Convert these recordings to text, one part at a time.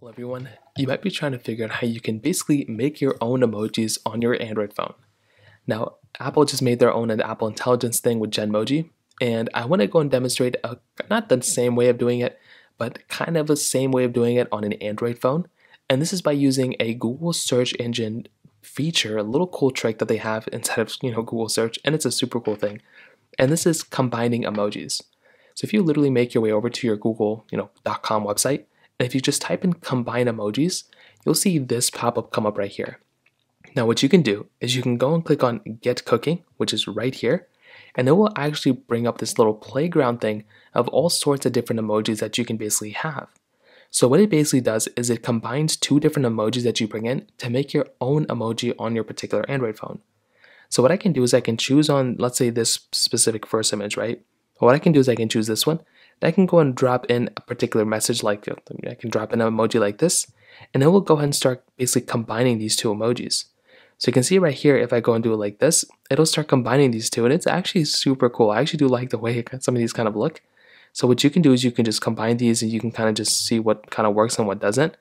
Well everyone, you might be trying to figure out how you can basically make your own emojis on your Android phone. Now, Apple just made their own Apple Intelligence thing with Genmoji, and I want to go and demonstrate not the same way of doing it, but kind of the same way of doing it on an Android phone. And this is by using a Google search engine feature, a little cool trick that they have inside of Google search, and it's a super cool thing. And this is combining emojis. So if you literally make your way over to your Google, .com website, and if you just type in combine emojis, you'll see this pop-up come up right here. Now what you can do is you can go and click on Get Cooking, which is right here, and it will actually bring up this little playground thing of all sorts of different emojis that you can basically have. So what it basically does is it combines two different emojis that you bring in to make your own emoji on your particular Android phone. So what I can do is I can choose on, let's say, this specific first image, right? But what I can do is I can choose this one. I can go and drop in a particular message, like I can drop in an emoji like this, and then we'll go ahead and start basically combining these two emojis. So you can see right here, if I go and do it like this, it'll start combining these two, and it's actually super cool. I actually do like the way some of these kind of look. So what you can do is you can just combine these, and you can kind of just see what kind of works and what doesn't,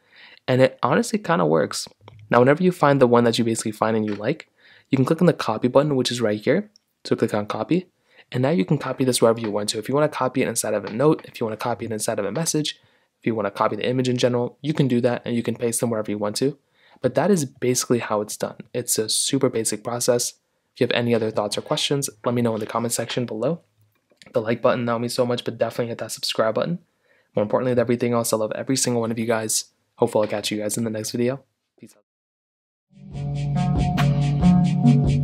and it honestly kind of works. Now whenever you find the one that you basically find and you like, you can click on the copy button, which is right here. So click on copy. And now you can copy this wherever you want to. If you want to copy it inside of a note, if you want to copy it inside of a message, if you want to copy the image in general, you can do that and you can paste them wherever you want to. But that is basically how it's done. It's a super basic process. If you have any other thoughts or questions, let me know in the comment section below. The like button, that would mean so much, but definitely hit that subscribe button. More importantly than everything else, I love every single one of you guys. Hopefully I'll catch you guys in the next video. Peace out.